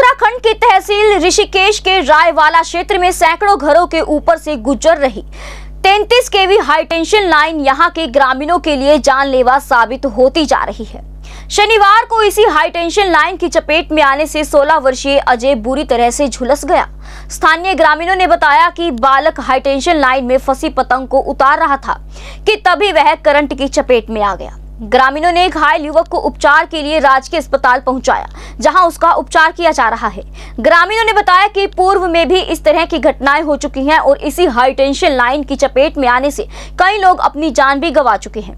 उत्तराखंड की तहसील ऋषिकेश के रायवाला क्षेत्र में सैकड़ों घरों के ऊपर से गुजर रही 33 केवी हाई टेंशन लाइन यहां के ग्रामीणों के लिए जानलेवा साबित होती जा रही है। शनिवार को इसी हाई टेंशन लाइन की चपेट में आने से 16 वर्षीय अजय बुरी तरह से झुलस गया। स्थानीय ग्रामीणों ने बताया कि बालक हाई टेंशन लाइन में फंसी पतंग को उतार रहा था कि तभी वह करंट की चपेट में आ गया। ग्रामीणों ने घायल युवक को उपचार के लिए राजकीय अस्पताल पहुंचाया, जहां उसका उपचार किया जा रहा है। ग्रामीणों ने बताया कि पूर्व में भी इस तरह की घटनाएं हो चुकी हैं और इसी हाई टेंशन लाइन की चपेट में आने से कई लोग अपनी जान भी गंवा चुके हैं।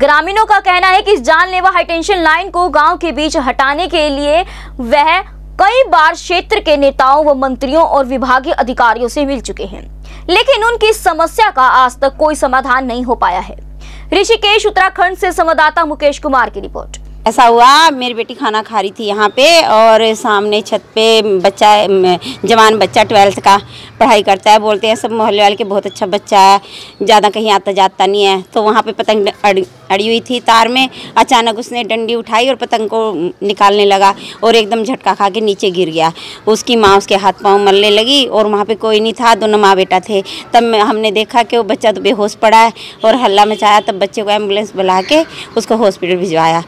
ग्रामीणों का कहना है कि इस जानलेवा हाई टेंशन लाइन को गाँव के बीच हटाने के लिए वह कई बार क्षेत्र के नेताओं व मंत्रियों और विभागीय अधिकारियों से मिल चुके हैं, लेकिन उनकी समस्या का आज तक कोई समाधान नहीं हो पाया है। ऋषिकेश उत्तराखंड से संवाददाता मुकेश कुमार की रिपोर्ट। ऐसा हुआ, मेरी बेटी खाना खा रही थी यहाँ पे और सामने छत पे बच्चा, जवान बच्चा 12th का पढ़ाई करता है, बोलते हैं सब मोहल्ले वाले के बहुत अच्छा बच्चा है, ज़्यादा कहीं आता जाता नहीं है। तो वहाँ पे पतंग अड़ी हुई थी तार में, अचानक उसने डंडी उठाई और पतंग को निकालने लगा और एकदम झटका खा के नीचे गिर गया। उसकी माँ उसके हाथ पाँव मलने लगी और वहाँ पर कोई नहीं था, दोनों माँ बेटा थे। तब हमने देखा कि वो बच्चा तो बेहोश पड़ा है और हल्ला मचाया, तब बच्चे को एम्बुलेंस बुला के उसको हॉस्पिटल भिजवाया।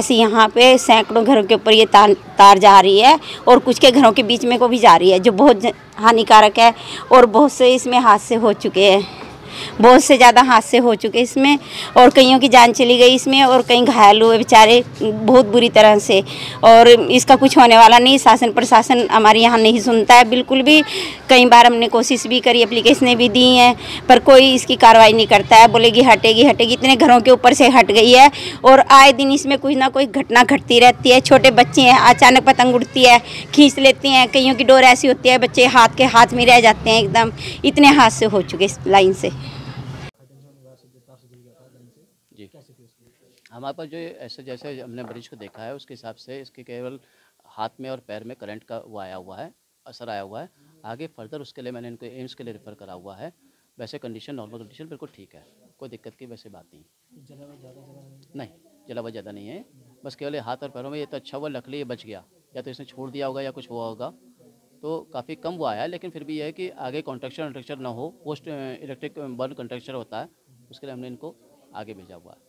ऐसे यहाँ पे सैकड़ों घरों के ऊपर ये तार जा रही है और कुछ के घरों के बीच में को भी जा रही है, जो बहुत हानिकारक है और बहुत से इसमें हादसे हो चुके हैं, बहुत से ज़्यादा हादसे हो चुके इसमें और कईयों की जान चली गई इसमें और कई घायल हुए बेचारे बहुत बुरी तरह से। और इसका कुछ होने वाला नहीं, शासन प्रशासन हमारे यहाँ नहीं सुनता है बिल्कुल भी। कई बार हमने कोशिश भी करी, एप्लीकेशनें भी दी हैं, पर कोई इसकी कार्रवाई नहीं करता है। बोलेगी हटेगी हटेगी, इतने घरों के ऊपर से हट गई है और आए दिन इसमें कुछ ना कोई घटना घटती रहती है। छोटे बच्चे हैं, अचानक पतंग उड़ती है, खींच लेती हैं, कईयों की डोर ऐसी होती है बच्चे हाथ के हाथ में रह जाते हैं एकदम। इतने हादसे हो चुके इस लाइन से। हमारे पास जो ऐसे जैसे हमने मरीज को देखा है उसके हिसाब से इसके केवल हाथ में और पैर में करंट का वो आया हुआ है, असर आया हुआ है। आगे फर्दर उसके लिए मैंने इनको एम्स के लिए रेफर करा हुआ है। वैसे कंडीशन, नॉर्मल कंडीशन बिल्कुल ठीक है, कोई दिक्कत की वैसे बात नहीं, जलावा ज़्यादा नहीं है, बस केवल हाथ और पैरों में। ये तो अच्छा हुआ लकड़ी ये बच गया, या तो इसने छोड़ दिया होगा या कुछ हुआ होगा, तो काफ़ी कम वो आया। लेकिन फिर भी यह है कि आगे कॉन्ट्रैक्चर ना हो, पोस्ट इलेक्ट्रिक बर्न कॉन्ट्रैक्चर होता है, उसके लिए हमने इनको आगे भेजा हुआ है।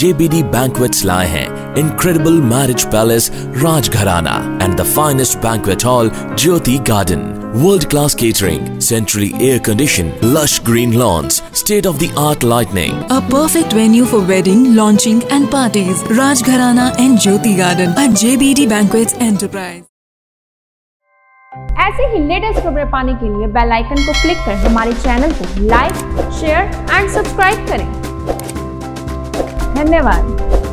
JBD Banquets लाए हैं incredible marriage palace Rajgarhana and the finest banquet hall Jyoti Garden, world-class catering, centrally air-conditioned, lush green lawns, state-of-the-art lighting, a perfect venue for wedding, launching and parties. Rajgarhana and Jyoti Garden at JBD Banquets Enterprise. ऐसे ही latest खबरें पाने के लिए bell icon को click कर हमारे channel को like, share and subscribe करें। धन्यवाद।